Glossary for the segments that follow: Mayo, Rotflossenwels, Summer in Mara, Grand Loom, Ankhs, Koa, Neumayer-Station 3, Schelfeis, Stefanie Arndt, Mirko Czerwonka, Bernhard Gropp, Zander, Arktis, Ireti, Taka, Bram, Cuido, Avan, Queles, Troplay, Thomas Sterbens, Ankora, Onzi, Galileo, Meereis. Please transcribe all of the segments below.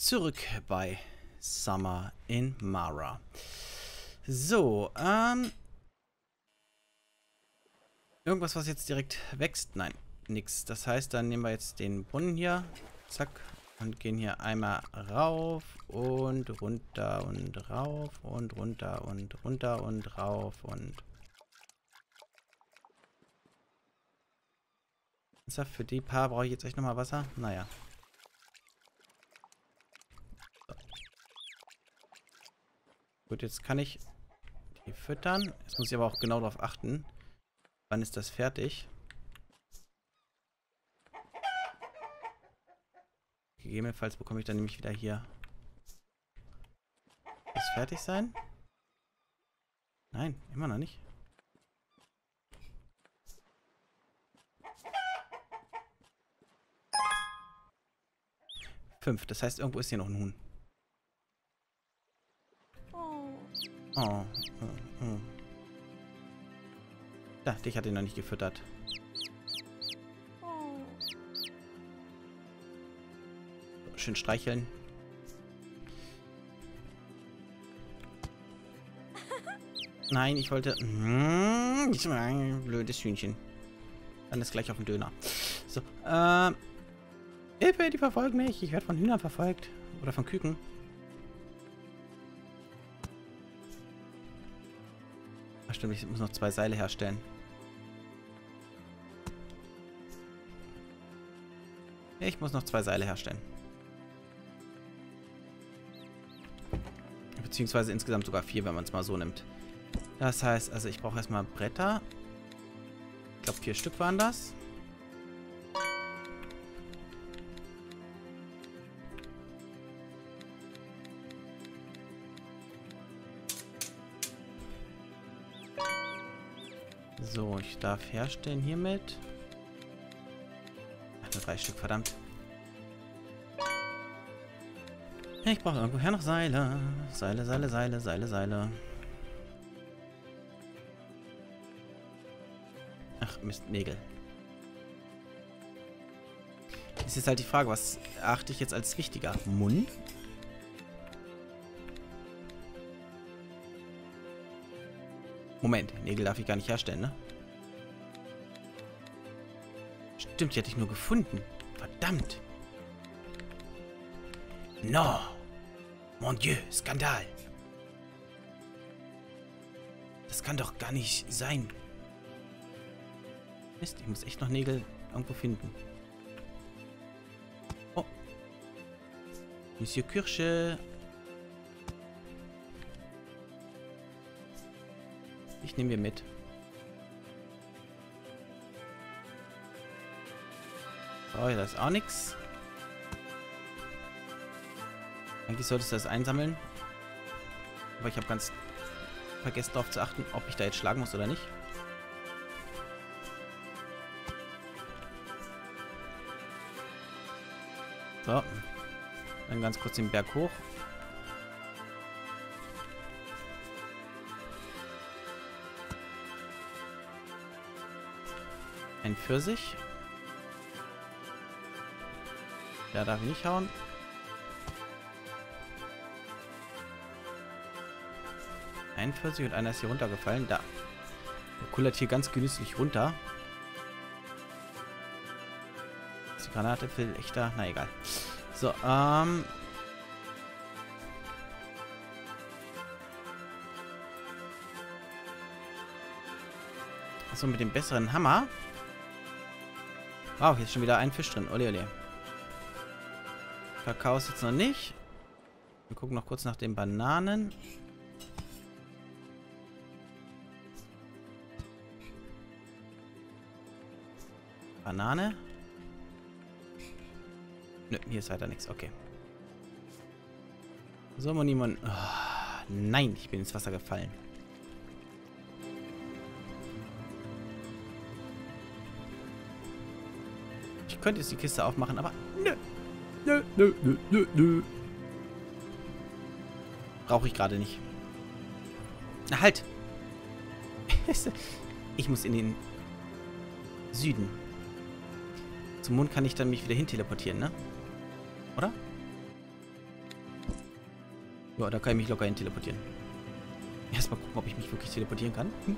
zurück bei Summer in Mara. So, irgendwas, was jetzt direkt wächst? Nein, nix. Das heißt, dann nehmen wir jetzt den Brunnen hier. Zack. Und gehen hier einmal rauf und runter und rauf und runter und runter und rauf und... Für die paar brauche ich jetzt echt nochmal Wasser? Naja. So. Gut, jetzt kann ich die füttern. Jetzt muss ich aber auch genau darauf achten. Wann ist das fertig? Gegebenenfalls bekomme ich dann nämlich wieder hier. Muss fertig sein? Nein, immer noch nicht. Fünf, das heißt, irgendwo ist hier noch ein Huhn. Oh. Da, dich hat ihn noch nicht gefüttert. Schön streicheln. Nein, ich wollte... blödes Hühnchen. Dann ist gleich auf dem Döner. So, Hilfe, die verfolgen mich. Ich werde von Hühnern verfolgt. Oder von Küken. Ach stimmt, ich muss noch 2 Seile herstellen. Ich muss noch 2 Seile herstellen. Beziehungsweise insgesamt sogar 4, wenn man es mal so nimmt. Das heißt, also ich brauche erstmal Bretter. Ich glaube, 4 Stück waren das. So, ich darf herstellen hiermit. Ach, nur 3 Stück, verdammt. Ich brauche irgendwoher noch Seile. Seile, Seile, Seile, Seile, Seile. Ach, Mist, Nägel. Ist jetzt halt die Frage, was achte ich jetzt als wichtiger? Mund? Moment, Nägel darf ich gar nicht herstellen, ne? Stimmt, die hatte ich nur gefunden. Verdammt! No! Mon Dieu, Skandal! Das kann doch gar nicht sein. Mist, ich muss echt noch Nägel irgendwo finden. Oh. Monsieur Kirsche. Ich nehme mir mit. Oh, da ist auch nichts. Eigentlich solltest du das einsammeln. Aber ich habe ganz vergessen darauf zu achten, ob ich da jetzt schlagen muss oder nicht. So. Dann ganz kurz den Berg hoch. Ein Pfirsich. Da darf ich nicht hauen. Ein Pfirsich und einer ist hier runtergefallen. Da. Der kullert hier ganz genüsslich runter. Ist die Granate viel echter? Na egal. So, Achso, mit dem besseren Hammer. Wow, hier ist schon wieder ein Fisch drin. Ole, ole. Kakao ist jetzt noch nicht. Wir gucken noch kurz nach den Bananen. Banane. Nö, hier ist weiter nichts. Okay. So, Monimon. Oh, nein, ich bin ins Wasser gefallen. Ich könnte jetzt die Kiste aufmachen, aber nö. Nö, nö, nö, nö, nö. Brauche ich gerade nicht. Na halt. Ich muss in den Süden. Zum Mond kann ich dann mich wieder hin teleportieren, ne? Oder? Ja, da kann ich mich locker hin teleportieren. Erstmal gucken, ob ich mich wirklich teleportieren kann. Hm.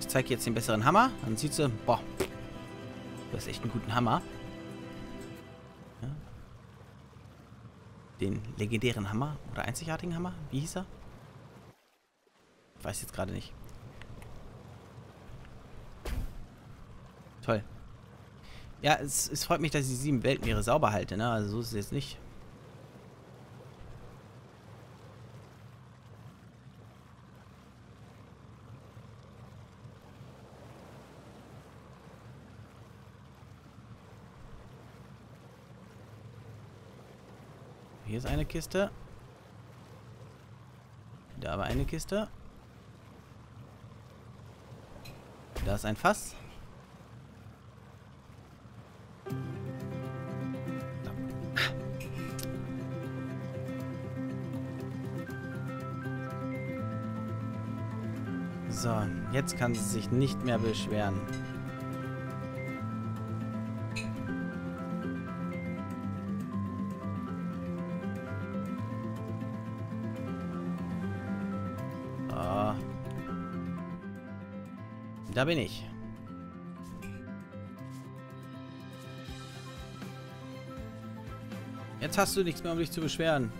Ich zeige jetzt den besseren Hammer. Dann sieht sie, boah, du hast echt einen guten Hammer. Ja. Den legendären Hammer oder einzigartigen Hammer. Wie hieß er? Ich weiß jetzt gerade nicht. Toll. Ja, es freut mich, dass ich die 7 Weltmeere sauber halte, ne? Also so ist es jetzt nicht. Hier ist eine Kiste. Da war eine Kiste. Da ist ein Fass. So, jetzt kann sie sich nicht mehr beschweren. Oh. Da bin ich. Jetzt hast du nichts mehr, um dich zu beschweren.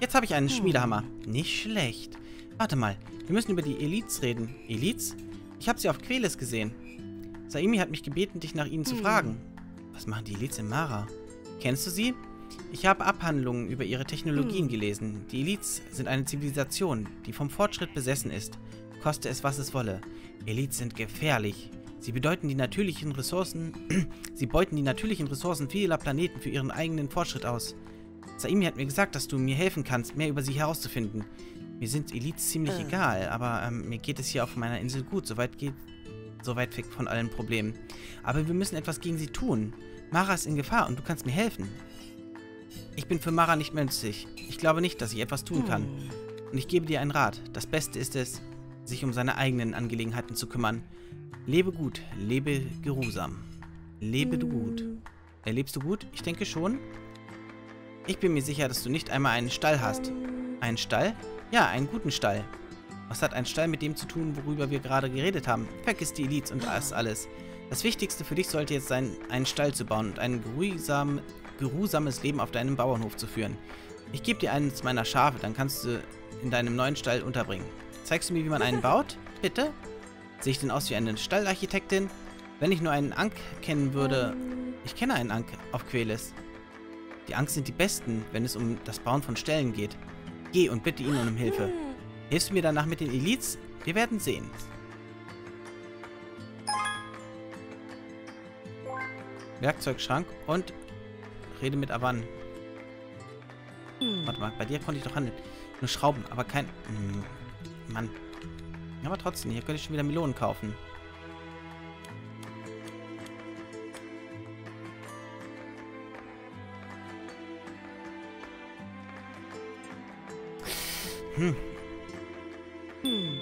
Jetzt habe ich einen Schmiedehammer. Nicht schlecht. Warte mal. Wir müssen über die Elites reden. Elites? Ich habe sie auf Queles gesehen. Saimi hat mich gebeten, dich nach ihnen zu fragen. Was machen die Elites in Mara? Kennst du sie? Ich habe Abhandlungen über ihre Technologien gelesen. Die Elites sind eine Zivilisation, die vom Fortschritt besessen ist. Koste es, was es wolle. Elites sind gefährlich. Sie bedeuten die natürlichen Ressourcen... Sie beuten die natürlichen Ressourcen vieler Planeten für ihren eigenen Fortschritt aus. Saimi hat mir gesagt, dass du mir helfen kannst, mehr über sie herauszufinden. Mir sind Elites ziemlich egal, aber mir geht es hier auf meiner Insel gut. So weit weg von allen Problemen. Aber wir müssen etwas gegen sie tun. Mara ist in Gefahr und du kannst mir helfen. Ich bin für Mara nicht menschlich. Ich glaube nicht, dass ich etwas tun kann. Und ich gebe dir einen Rat. Das Beste ist es, sich um seine eigenen Angelegenheiten zu kümmern. Lebe gut, lebe geruhsam. Lebe du gut. Lebst du gut? Ich denke schon. Ich bin mir sicher, dass du nicht einmal einen Stall hast. Einen Stall? Ja, einen guten Stall. Was hat ein Stall mit dem zu tun, worüber wir gerade geredet haben? Vergiss die Elites und das alles. Das Wichtigste für dich sollte jetzt sein, einen Stall zu bauen und ein geruhsames Leben auf deinem Bauernhof zu führen. Ich gebe dir eines meiner Schafe, dann kannst du in deinem neuen Stall unterbringen. Zeigst du mir, wie man einen baut? Bitte? Sehe ich denn aus wie eine Stallarchitektin? Wenn ich nur einen Ankh kennen würde... Ich kenne einen Ankh auf Queles. Die Ankhs sind die Besten, wenn es um das Bauen von Ställen geht. Geh und bitte ihn um Hilfe. Hilfst du mir danach mit den Elites? Wir werden sehen. Werkzeugschrank und rede mit Avan. Warte mal, bei dir konnte ich doch handeln. Nur Schrauben, aber kein... Mann. Aber trotzdem, hier könnte ich schon wieder Melonen kaufen.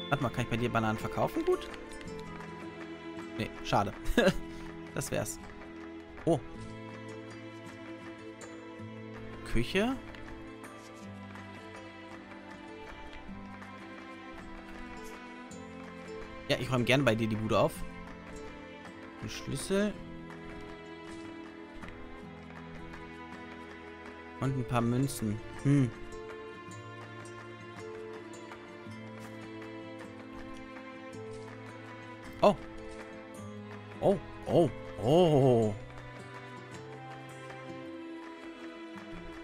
Warte mal, kann ich bei dir Bananen verkaufen? Gut. Nee, schade. Das wär's. Oh. Küche. Ja, ich räume gerne bei dir die Bude auf. Ein Schlüssel. Und ein paar Münzen. Oh. Oh, oh, oh.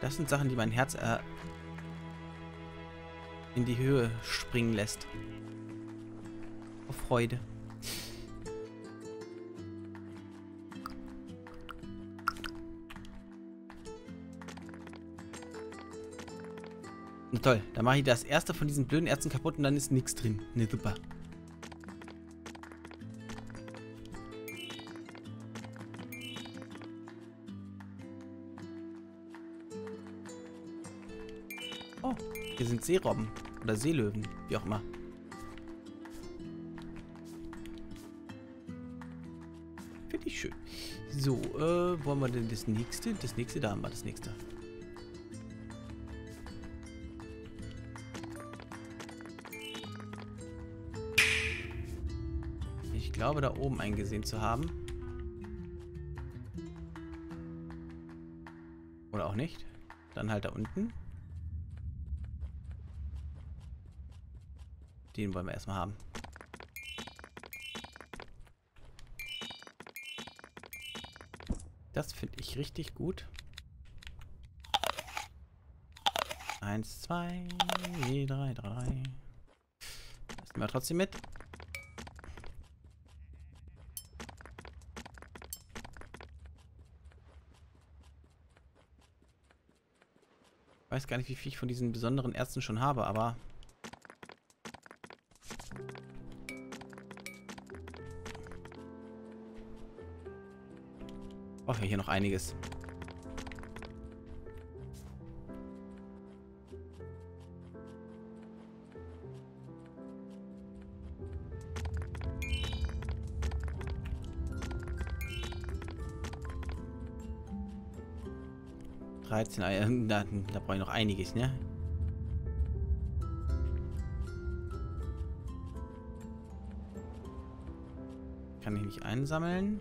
Das sind Sachen, die mein Herz in die Höhe springen lässt. Auf Freude. Na toll, dann mache ich das erste von diesen blöden Ärzten kaputt und dann ist nichts drin. Ne, super. Hier sind Seerobben oder Seelöwen, wie auch immer. schön. So, wollen wir denn das nächste? Das nächste, da haben wir das nächste. Ich glaube, da oben eingesehen zu haben. Oder auch nicht. Dann halt da unten. Den wollen wir erstmal haben. Das finde ich richtig gut. 1, 2, 3, 3. Das nehmen wir trotzdem mit. Ich weiß gar nicht, wie viel ich von diesen besonderen Ärzten schon habe, aber... Oh, hier noch einiges. Eier, da brauche ich noch einiges, ne? Kann ich nicht einsammeln?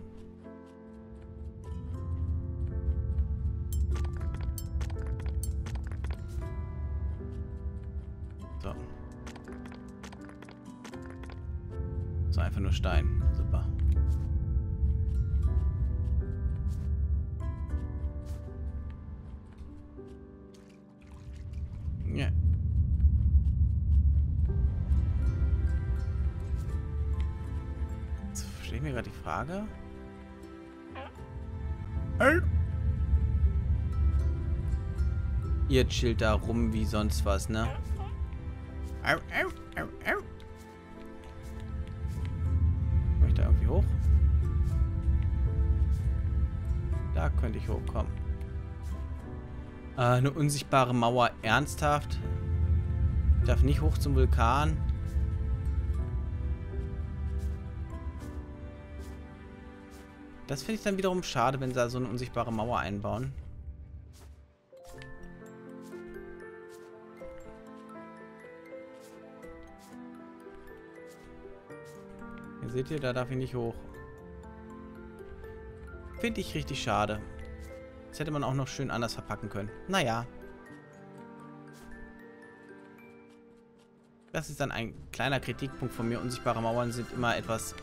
Einfach nur Stein. Super. Ja. Jetzt verstehe ich mir gerade die Frage. Ihr chillt da rum wie sonst was, ne? Könnte ich hochkommen. Eine unsichtbare Mauer. Ernsthaft? Ich darf nicht hoch zum Vulkan. Das finde ich dann wiederum schade, wenn sie da so eine unsichtbare Mauer einbauen. Hier seht ihr, da darf ich nicht hoch. Finde ich richtig schade. Das hätte man auch noch schön anders verpacken können. Naja. Das ist dann ein kleiner Kritikpunkt von mir. Unsichtbare Mauern sind immer etwas...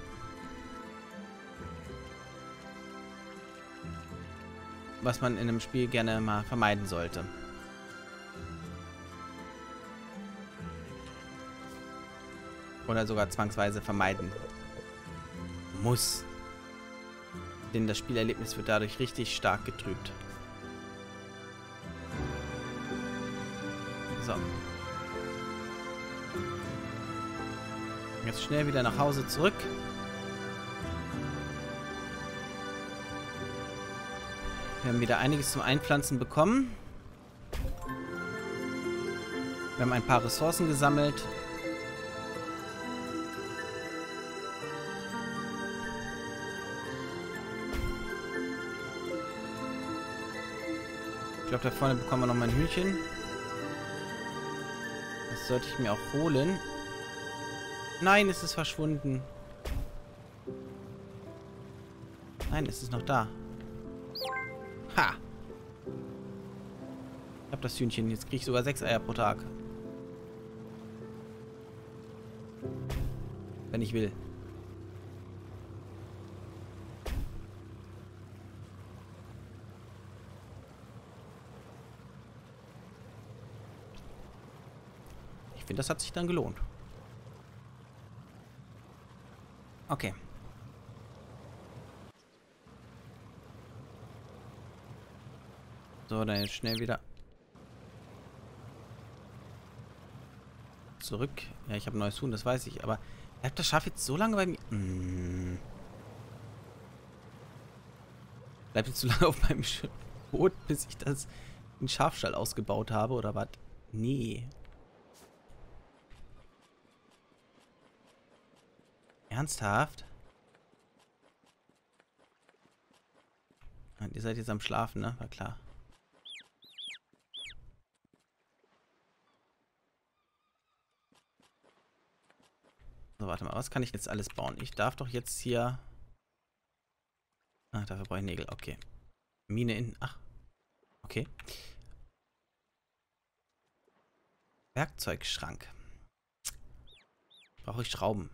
was man in einem Spiel gerne mal vermeiden sollte. Oder sogar zwangsweise vermeiden muss. Denn das Spielerlebnis wird dadurch richtig stark getrübt. So. Jetzt schnell wieder nach Hause zurück. Wir haben wieder einiges zum Einpflanzen bekommen. Wir haben ein paar Ressourcen gesammelt. Ich glaube, da vorne bekommen wir noch mal ein Hühnchen. Das sollte ich mir auch holen. Nein, es ist verschwunden. Nein, es ist noch da. Ha! Ich habe das Hühnchen. Jetzt kriege ich sogar 6 Eier pro Tag. Wenn ich will. Ich finde, das hat sich dann gelohnt. Okay. So, dann jetzt schnell wieder zurück. Ja, ich habe ein neues Huhn, das weiß ich. Aber bleibt das Schaf jetzt so lange bei mir? Mm. Bleibt jetzt so lange auf meinem Boot, bis ich das in den Schafstall ausgebaut habe, oder was? Nee. Ernsthaft? Ihr seid jetzt am Schlafen, ne? War klar. So, warte mal. Was kann ich jetzt alles bauen? Ich darf doch jetzt hier... Ach, dafür brauche ich Nägel. Okay. Mine in... Ach. Okay. Werkzeugschrank. Brauche ich Schrauben.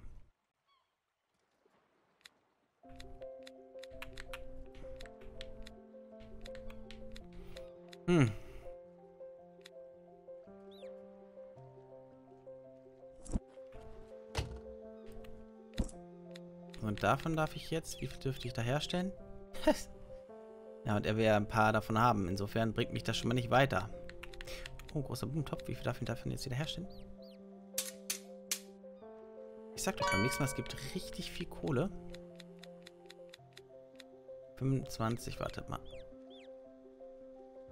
Hm. Und davon darf ich jetzt, wie viel dürfte ich da herstellen? Ja, und er will ja ein paar davon haben. Insofern bringt mich das schon mal nicht weiter. Oh, großer Blumentopf. Wie viel darf ich davon jetzt wieder herstellen? Ich sag doch beim nächsten Mal, es gibt richtig viel Kohle. 25, wartet mal.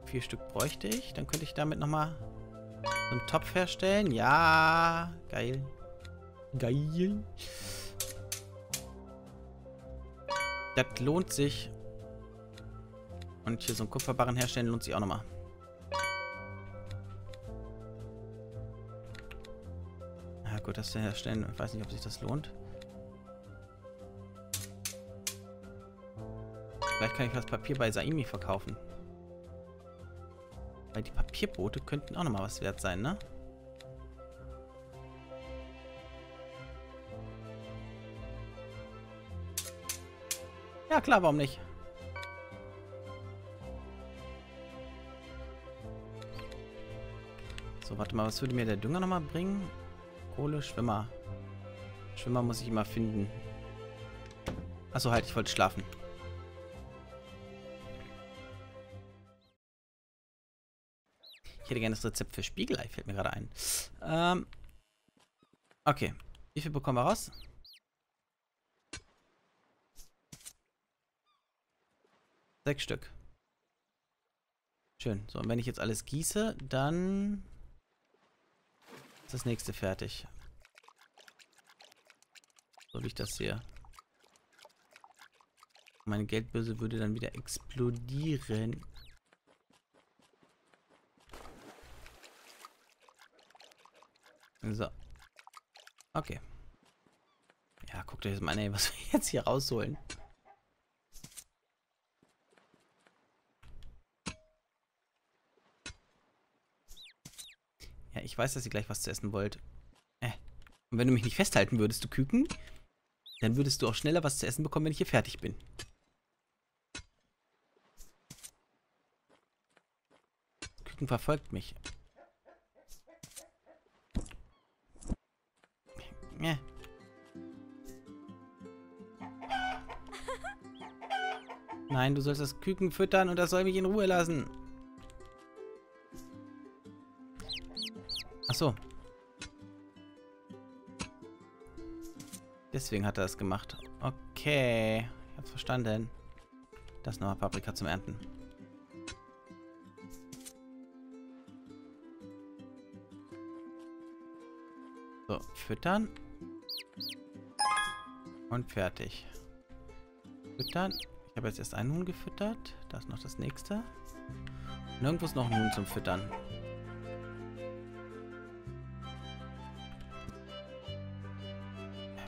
4 Stück bräuchte ich. Dann könnte ich damit nochmal so einen Topf herstellen. Ja, geil. Geil. Das lohnt sich. Und hier so einen Kupferbarren herstellen lohnt sich auch nochmal. Ja gut, das herstellen, ich weiß nicht, ob sich das lohnt. Vielleicht kann ich das Papier bei Saimi verkaufen. Weil die Papierboote könnten auch nochmal was wert sein, ne? Ja klar, warum nicht? So, warte mal, was würde mir der Dünger nochmal bringen? Kohle, Schwimmer. Schwimmer muss ich immer finden. Achso, halt, ich wollte schlafen. Ich hätte gerne das Rezept für Spiegelei, fällt mir gerade ein. Okay. Wie viel bekommen wir raus? Sechs Stück. Schön. So, und wenn ich jetzt alles gieße, dann... das nächste fertig. So wie ich das sehe. Meine Geldbörse würde dann wieder explodieren. So. Okay. Ja, guckt euch das mal an, ey, was wir jetzt hier rausholen. Ich weiß, dass ihr gleich was zu essen wollt. Und wenn du mich nicht festhalten würdest, du Küken, dann würdest du auch schneller was zu essen bekommen, wenn ich hier fertig bin. Das Küken verfolgt mich. Nein, du sollst das Küken füttern und das soll mich in Ruhe lassen. Achso. Deswegen hat er das gemacht. Okay. Ich hab's verstanden. Das nochmal Paprika zum Ernten. So, füttern. Und fertig. Füttern. Ich habe jetzt erst einen Huhn gefüttert. Da ist noch das nächste. Und irgendwo ist noch ein Huhn zum Füttern.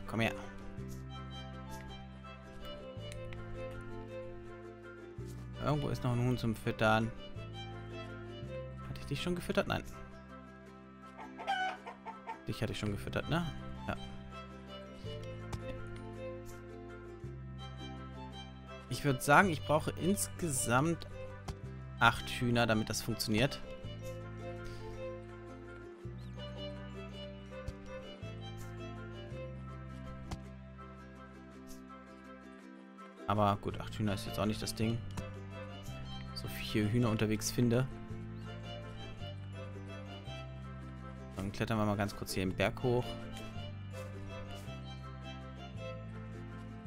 Komm her. Irgendwo ist noch ein Huhn zum Füttern. Hatte ich dich schon gefüttert? Nein. Dich hatte ich schon gefüttert, ne? Ja. Ich würde sagen, ich brauche insgesamt 8 Hühner, damit das funktioniert. Aber gut, 8 Hühner ist jetzt auch nicht das Ding. So viele Hühner unterwegs finde. Dann klettern wir mal ganz kurz hier den Berg hoch.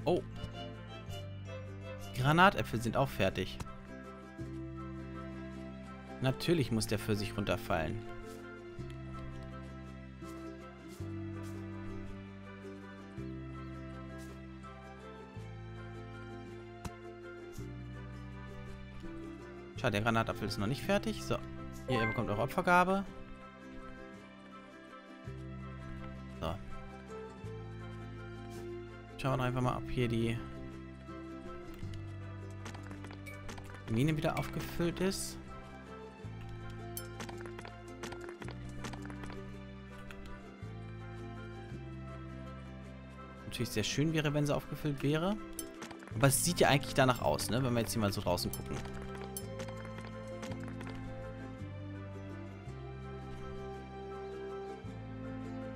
Oh. Granatäpfel sind auch fertig. Natürlich muss der für sich runterfallen. Klar, der Granatapfel ist noch nicht fertig. So, hier, ihr bekommt eure Opfergabe. So. Schauen wir einfach mal, ob hier die Mine wieder aufgefüllt ist. Natürlich sehr schön wäre, wenn sie aufgefüllt wäre. Aber es sieht ja eigentlich danach aus, ne? Wenn wir jetzt hier mal so draußen gucken.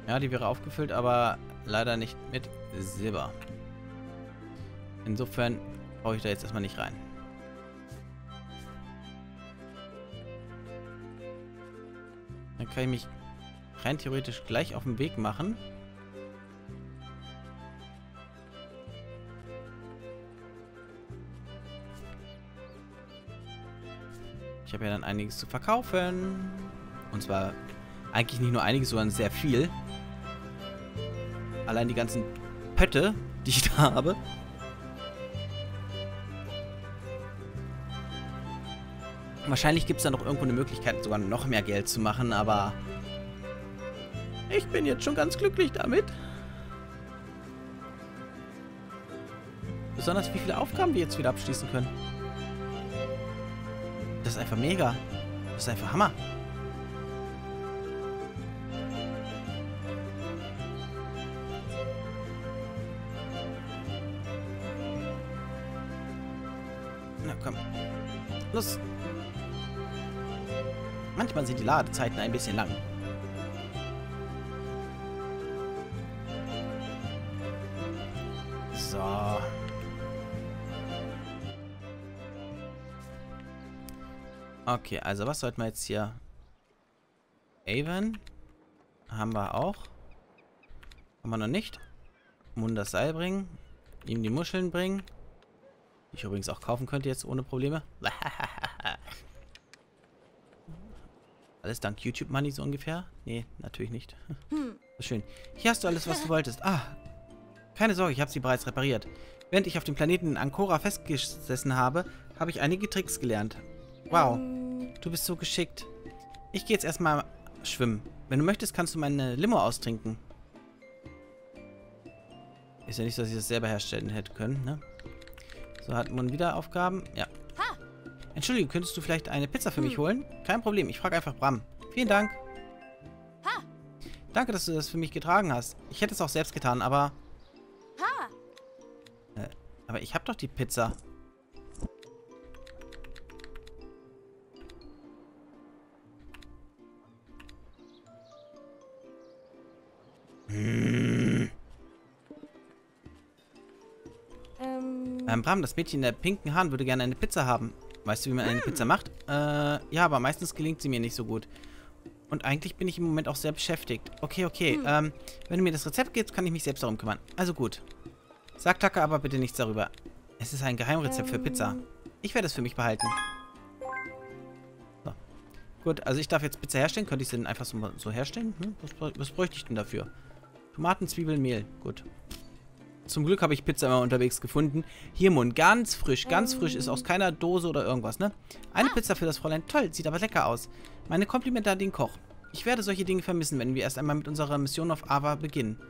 Ja, die wäre aufgefüllt, aber leider nicht mit Silber. Insofern brauche ich da jetzt erstmal nicht rein. Dann kann ich mich rein theoretisch gleich auf den Weg machen. Ich habe ja dann einiges zu verkaufen. Und zwar eigentlich nicht nur einiges, sondern sehr viel. Allein die ganzen Pötte, die ich da habe. Wahrscheinlich gibt es da noch irgendwo eine Möglichkeit, sogar noch mehr Geld zu machen, aber ich bin jetzt schon ganz glücklich damit. Besonders wie viele Aufgaben wir jetzt wieder abschließen können. Das ist einfach mega. Das ist einfach Hammer. Na komm. Los. Manchmal sind die Ladezeiten ein bisschen lang. So. Okay, also was sollten wir jetzt hier? Avan. Haben wir auch. Haben wir noch nicht. Mund das Seil bringen. Ihm die Muscheln bringen. Die ich übrigens auch kaufen könnte jetzt ohne Probleme. Alles dank YouTube Money so ungefähr. Nee, natürlich nicht. Schön. Hier hast du alles, was du wolltest. Ah. Keine Sorge, ich habe sie bereits repariert. Während ich auf dem Planeten Ankora festgesessen habe, habe ich einige Tricks gelernt. Wow, du bist so geschickt. Ich gehe jetzt erstmal schwimmen. Wenn du möchtest, kannst du meine Limo austrinken. Ist ja nicht so, dass ich das selber herstellen hätte können, ne? So, hat man wieder Aufgaben. Ja. Entschuldigung, könntest du vielleicht eine Pizza für mich holen? Kein Problem, ich frage einfach Bram. Vielen Dank. Danke, dass du das für mich getragen hast. Ich hätte es auch selbst getan, aber... aber ich habe doch die Pizza. Bram, das Mädchen in der pinken Haaren würde gerne eine Pizza haben. Weißt du, wie man eine Pizza macht? Ja, aber meistens gelingt sie mir nicht so gut. Und eigentlich bin ich im Moment auch sehr beschäftigt. Okay, okay. Wenn du mir das Rezept gibst, kann ich mich selbst darum kümmern. Also gut. Sag Taka aber bitte nichts darüber. Es ist ein Geheimrezept für Pizza. Ich werde es für mich behalten. So. Gut, also ich darf jetzt Pizza herstellen. Könnte ich sie denn einfach so herstellen? Hm? Was bräuchte ich denn dafür? Tomaten, Zwiebeln, Mehl. Gut. Zum Glück habe ich Pizza immer unterwegs gefunden. Hier, Mund, ganz frisch, ist aus keiner Dose oder irgendwas, ne? Eine Pizza für das Fräulein, toll, sieht aber lecker aus. Meine Komplimente an den Koch. Ich werde solche Dinge vermissen, wenn wir erst einmal mit unserer Mission auf Ava beginnen.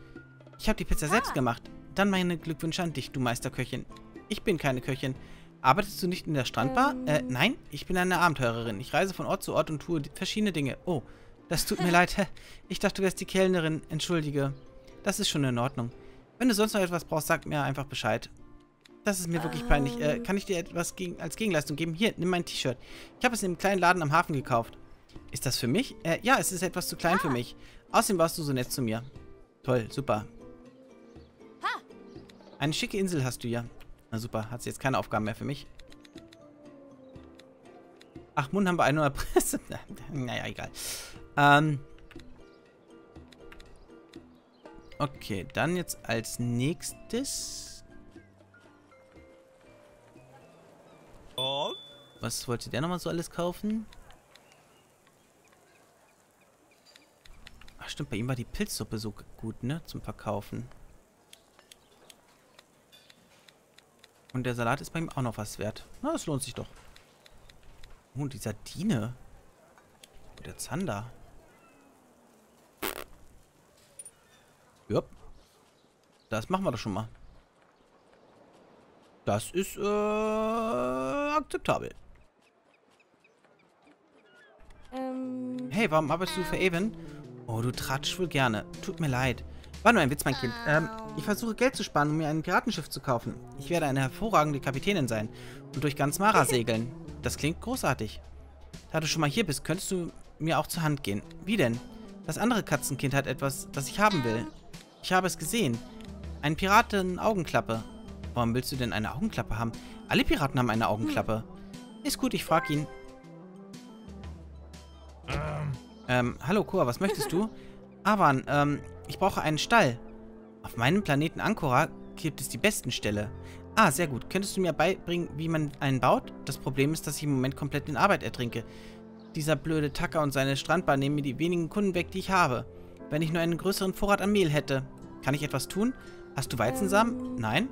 Ich habe die Pizza selbst gemacht. Dann meine Glückwünsche an dich, du Meisterköchin. Ich bin keine Köchin. Arbeitest du nicht in der Strandbar? Nein, ich bin eine Abenteurerin. Ich reise von Ort zu Ort und tue verschiedene Dinge. Oh, das tut mir leid. Ich dachte, du wärst die Kellnerin. Entschuldige. Das ist schon in Ordnung. Wenn du sonst noch etwas brauchst, sag mir einfach Bescheid. Das ist mir wirklich peinlich. Kann ich dir etwas als Gegenleistung geben? Hier, nimm mein T-Shirt. Ich habe es in einem kleinen Laden am Hafen gekauft. Ist das für mich? Ja, es ist etwas zu klein für mich. Außerdem warst du so nett zu mir. Toll, super. Eine schicke Insel hast du ja. Na super, hat sie jetzt keine Aufgaben mehr für mich. Ach, Mund haben wir eine neue Presse. Naja, egal. Okay, dann jetzt als nächstes. Oh. Was wollte der nochmal so alles kaufen? Ach stimmt, bei ihm war die Pilzsuppe so gut, ne? Zum Verkaufen. Und der Salat ist bei ihm auch noch was wert. Na, das lohnt sich doch. Oh, und die Sardine. Und der Zander. Jupp. Das machen wir doch schon mal. Das ist akzeptabel. Hey, warum arbeitest du für Avan? Oh, du tratschst wohl gerne. Tut mir leid. War nur ein Witz, mein Kind. Ich versuche Geld zu sparen, um mir ein Piratenschiff zu kaufen. Ich werde eine hervorragende Kapitänin sein und durch ganz Mara segeln. Das klingt großartig. Da du schon mal hier bist, könntest du mir auch zur Hand gehen. Wie denn? Das andere Katzenkind hat etwas, das ich haben will. Ich habe es gesehen. Ein Piraten-Augenklappe. Warum willst du denn eine Augenklappe haben? Alle Piraten haben eine Augenklappe. Ist gut, ich frag ihn. Hallo Koa, was möchtest du? Avan, ich brauche einen Stall. Auf meinem Planeten Ankora gibt es die besten Ställe. Ah, sehr gut. Könntest du mir beibringen, wie man einen baut? Das Problem ist, dass ich im Moment komplett in Arbeit ertrinke. Dieser blöde Taka und seine Strandbar nehmen mir die wenigen Kunden weg, die ich habe. Wenn ich nur einen größeren Vorrat an Mehl hätte. Kann ich etwas tun? Hast du Weizensamen? Nein.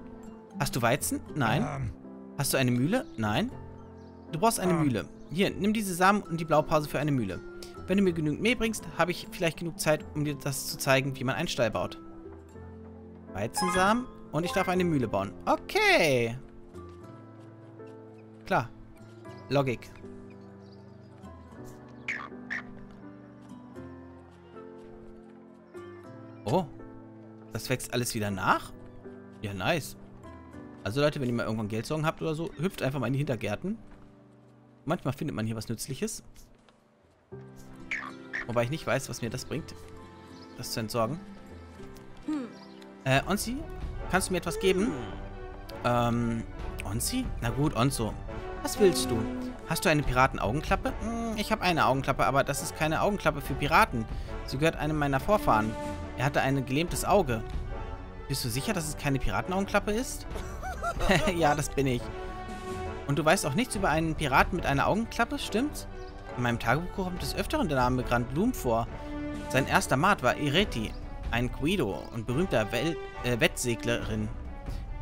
Hast du Weizen? Nein. Hast du eine Mühle? Nein. Du brauchst eine Mühle. Hier, nimm diese Samen und die Blaupause für eine Mühle. Wenn du mir genügend Mehl bringst, habe ich vielleicht genug Zeit, um dir das zu zeigen, wie man einen Stall baut. Weizensamen und ich darf eine Mühle bauen. Okay. Klar. Logik. Oh. Das wächst alles wieder nach? Ja, nice. Also Leute, wenn ihr mal irgendwann Geldsorgen habt oder so, hüpft einfach mal in die Hintergärten. Manchmal findet man hier was Nützliches. Wobei ich nicht weiß, was mir das bringt, das zu entsorgen. Onzi, kannst du mir etwas geben? Onzi? Na gut, Onzo. Was willst du? Hast du eine Piratenaugenklappe? Ich habe eine Augenklappe, aber das ist keine Augenklappe für Piraten. Sie gehört einem meiner Vorfahren. Er hatte ein gelähmtes Auge. Bist du sicher, dass es keine Piratenaugenklappe ist? Ja, das bin ich. Und du weißt auch nichts über einen Piraten mit einer Augenklappe, stimmt's? In meinem Tagebuch kommt des Öfteren der Name Grand Loom vor. Sein erster Mate war Ireti, ein Cuido und berühmter Wettseglerin.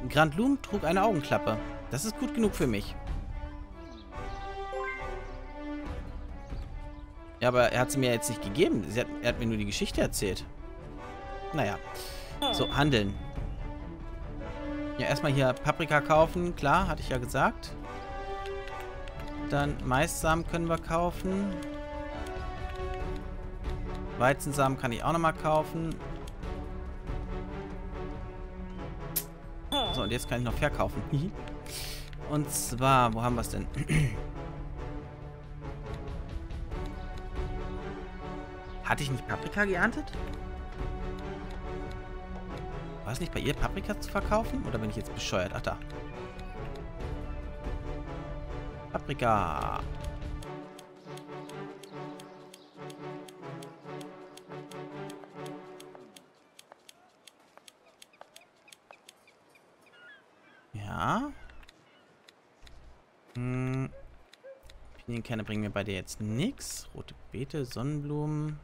Grand Loom trug eine Augenklappe. Das ist gut genug für mich. Ja, aber er hat sie mir jetzt nicht gegeben. Er hat mir nur die Geschichte erzählt. Naja. So, handeln. Ja, erstmal hier Paprika kaufen. Klar, hatte ich ja gesagt. Dann Maissamen können wir kaufen. Weizensamen kann ich auch nochmal kaufen. So, und jetzt kann ich noch verkaufen. Und zwar, wo haben wir es denn? Hatte ich nicht Paprika geerntet? War es nicht bei ihr, Paprika zu verkaufen? Oder bin ich jetzt bescheuert? Ach, da. Paprika. Ja. Pinienkerne bringen mir bei dir jetzt nichts. Rote Beete, Sonnenblumen.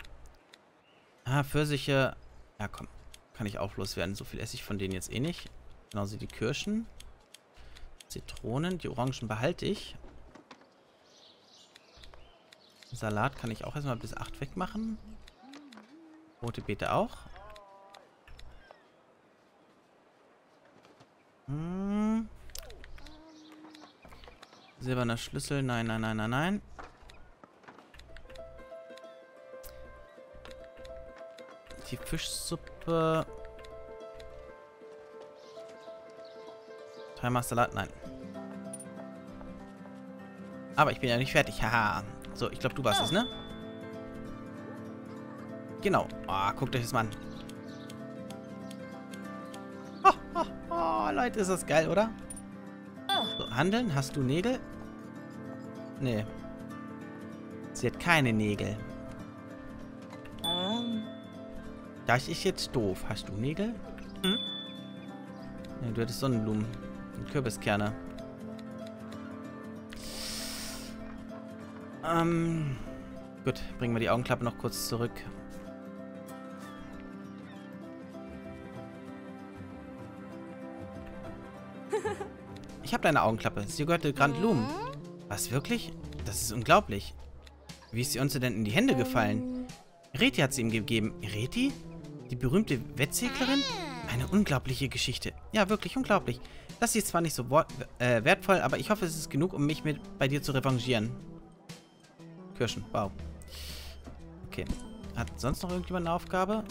Ah, Pfirsiche. Ja, komm. Kann ich auch loswerden. So viel esse ich von denen jetzt eh nicht. Genauso die Kirschen. Zitronen. Die Orangen behalte ich. Salat kann ich auch erstmal bis 8 wegmachen. Rote Beete auch. Silberner Schlüssel. Nein, nein, nein, nein, nein. Die Fischsuppe. Timer Salat. Nein. Aber ich bin ja nicht fertig. Haha. So, ich glaube, du warst es, ne? Genau. Ah, oh, guckt euch das mal an. Oh, oh, oh, Leute, ist das geil, oder? So, handeln. Hast du Nägel? Nee. Sie hat keine Nägel. Das ist jetzt doof. Hast du Nägel? Hm? Nee, du hattest Sonnenblumen und Kürbiskerne. Gut, bringen wir die Augenklappe noch kurz zurück. Ich habe deine Augenklappe. Sie gehörte Grand Loom. Was, wirklich? Das ist unglaublich. Wie ist die Onzi denn in die Hände gefallen? Ireti hat sie ihm gegeben. Ireti? Die berühmte Wettseglerin? Eine unglaubliche Geschichte. Ja, wirklich unglaublich. Das ist zwar nicht so wertvoll, aber ich hoffe, es ist genug, um mich bei dir zu revanchieren. Kirschen, wow. Okay. Hat sonst noch irgendjemand eine Aufgabe?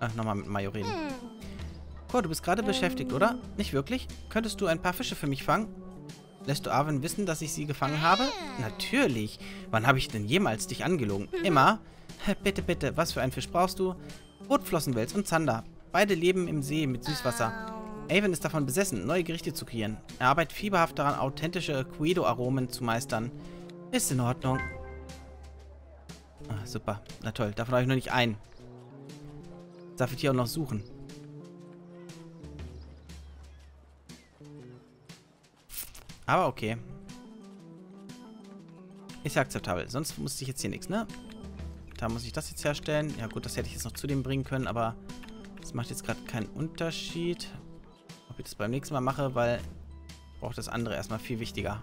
Ach, nochmal mit Mayo reden. Koa, du bist gerade beschäftigt, oder? Nicht wirklich? Könntest du ein paar Fische für mich fangen? Lässt du Avan wissen, dass ich sie gefangen habe? Natürlich. Wann habe ich denn jemals dich angelogen? Immer? Bitte, bitte, was für einen Fisch brauchst du? Rotflossenwels und Zander. Beide leben im See mit Süßwasser. Avan ist davon besessen, neue Gerichte zu kreieren. Er arbeitet fieberhaft daran, authentische Cuido-Aromen zu meistern. Ist in Ordnung. Ah, super. Na toll, davon habe ich noch nicht einen. Darf ich hier auch noch suchen? Aber okay. Ist ja akzeptabel. Sonst musste ich jetzt hier nichts, ne? Da muss ich das jetzt herstellen. Ja gut, das hätte ich jetzt noch zu dem bringen können, aber das macht jetzt gerade keinen Unterschied. Ob ich das beim nächsten Mal mache, weil ich brauche das andere erstmal viel wichtiger.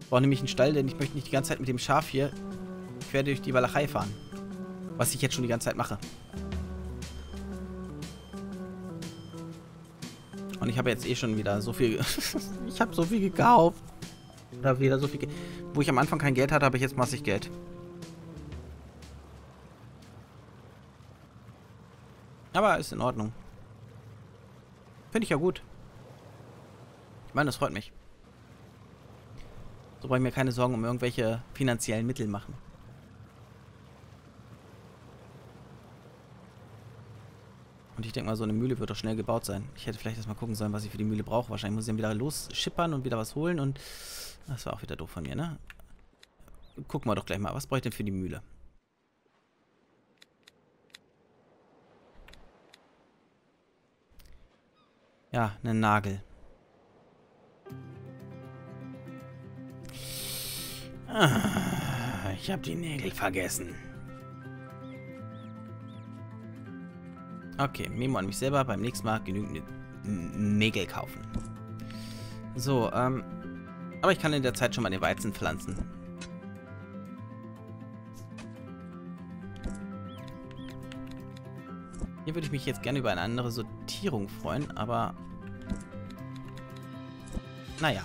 Ich brauche nämlich einen Stall, denn ich möchte nicht die ganze Zeit mit dem Schaf hier quer durch die Walachei fahren. Was ich jetzt schon die ganze Zeit mache. Und ich habe jetzt eh schon wieder so viel... ich habe so viel gekauft. Oder wieder so viel... Wo ich am Anfang kein Geld hatte, habe ich jetzt massig Geld. Aber ist in Ordnung. Finde ich ja gut. Ich meine, das freut mich. So brauche ich mir keine Sorgen um irgendwelche finanziellen Mittel machen. Und ich denke mal, so eine Mühle wird doch schnell gebaut sein. Ich hätte vielleicht erstmal gucken sollen, was ich für die Mühle brauche. Wahrscheinlich muss ich dann wieder losschippern und wieder was holen. Und das war auch wieder doof von mir, ne? Gucken wir doch gleich mal. Was brauche ich denn für die Mühle? Ja, einen Nagel. Ah, ich habe die Nägel vergessen. Okay, Memo an mich selber. Beim nächsten Mal genügend Nägel kaufen. So, aber ich kann in der Zeit schon mal den Weizen pflanzen. Hier würde ich mich jetzt gerne über eine andere Sortierung freuen, aber... Naja.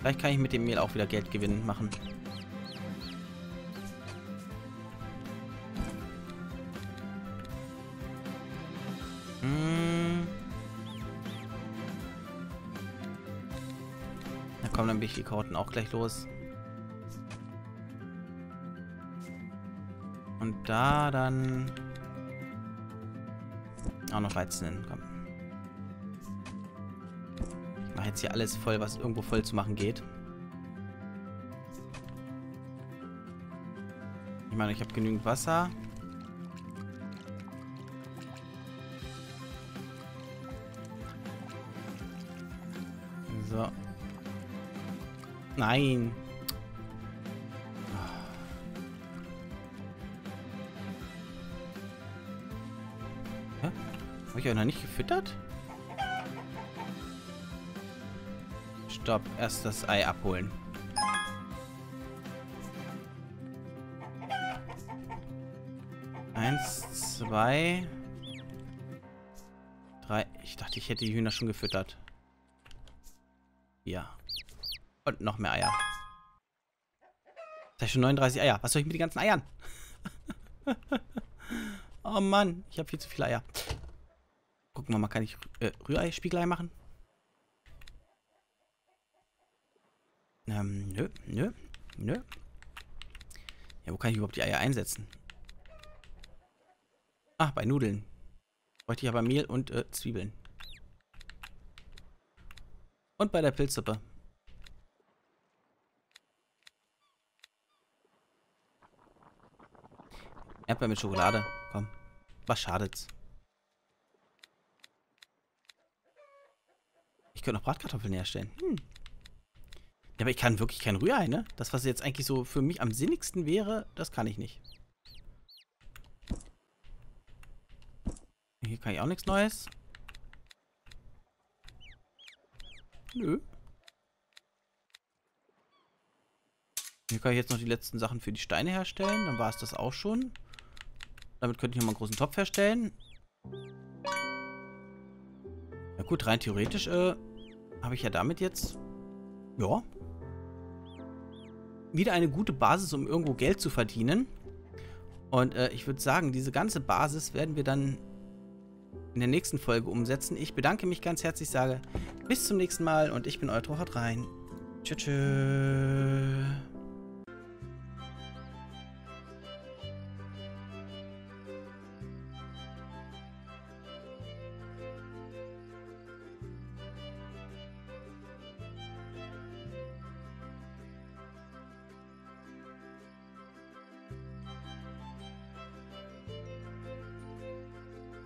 Vielleicht kann ich mit dem Mehl auch wieder Geld gewinnen machen. Hm. Na komm, dann bin ich die Karotten auch gleich los. Und da dann... auch noch Weizen hin, komm. Jetzt hier alles voll, was irgendwo voll zu machen geht. Ich meine, ich habe genügend Wasser. So. Nein. Hä? Habe ich euch noch nicht gefüttert? Stopp, erst das Ei abholen. Eins, zwei, drei. Ich dachte, ich hätte die Hühner schon gefüttert. Ja. Und noch mehr Eier. Das heißt schon 39 Eier. Was soll ich mit den ganzen Eiern? Oh Mann, ich habe viel zu viele Eier. Gucken wir mal, kann ich Rührei, Spiegelei machen? Nö. Ja, wo kann ich überhaupt die Eier einsetzen? Ach, bei Nudeln. Bräuchte ich aber Mehl und Zwiebeln. Und bei der Pilzsuppe. Erdbeer mit Schokolade. Komm. Was schadet's? Ich könnte noch Bratkartoffeln herstellen. Hm. Ja, aber ich kann wirklich kein Rührei, ne? Das, was jetzt eigentlich so für mich am sinnigsten wäre, das kann ich nicht. Hier kann ich auch nichts Neues. Nö. Hier kann ich jetzt noch die letzten Sachen für die Steine herstellen. Dann war es das auch schon. Damit könnte ich nochmal einen großen Topf herstellen. Na gut, rein theoretisch habe ich ja damit jetzt... Ja. Wieder eine gute Basis, um irgendwo Geld zu verdienen. Und ich würde sagen, diese ganze Basis werden wir dann in der nächsten Folge umsetzen. Ich bedanke mich ganz herzlich, sage bis zum nächsten Mal und ich bin euer Troplay. Tschö, tschö.